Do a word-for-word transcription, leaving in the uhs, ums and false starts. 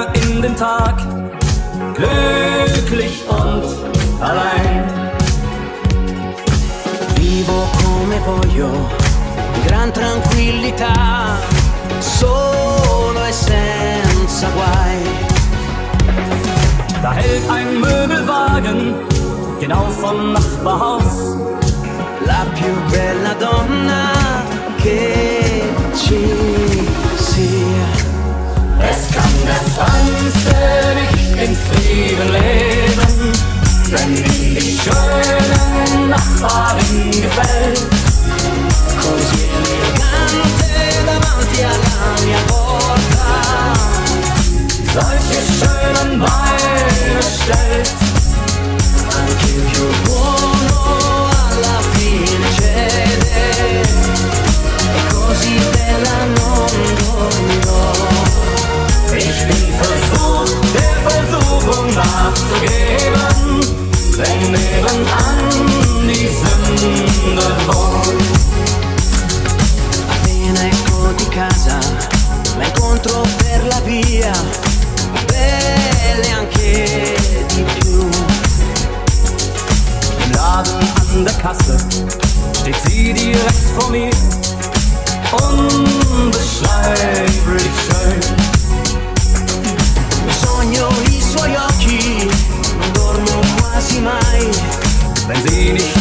Sonne in den Tag, glücklich und allein. Vivo come voglio, in gran tranquillità, solo e senza guai. Da hält ein Möbelwagen, genau vom Nachbarhaus, la più bella donna che ci sia. Es kann das Ganze nicht in Frieden leben, wenn ihm die schöne Nachbarin gefällt. Così elegante davanti alla mia porta, solche schönen Beine stellt. Anche il più buono alla fine cede, e così bella non dormirò. Ich bin versucht, der Versuchung nachzugeben, denn nebenan die Sünde wohnt. Appena esco di casa, la incontro per la via, belle anche di più. Im Laden an der Kasse steht sie direkt vor mir, unbeschreiblich schön. Sogno i suoi occhi, non dormo quasi mai, bensì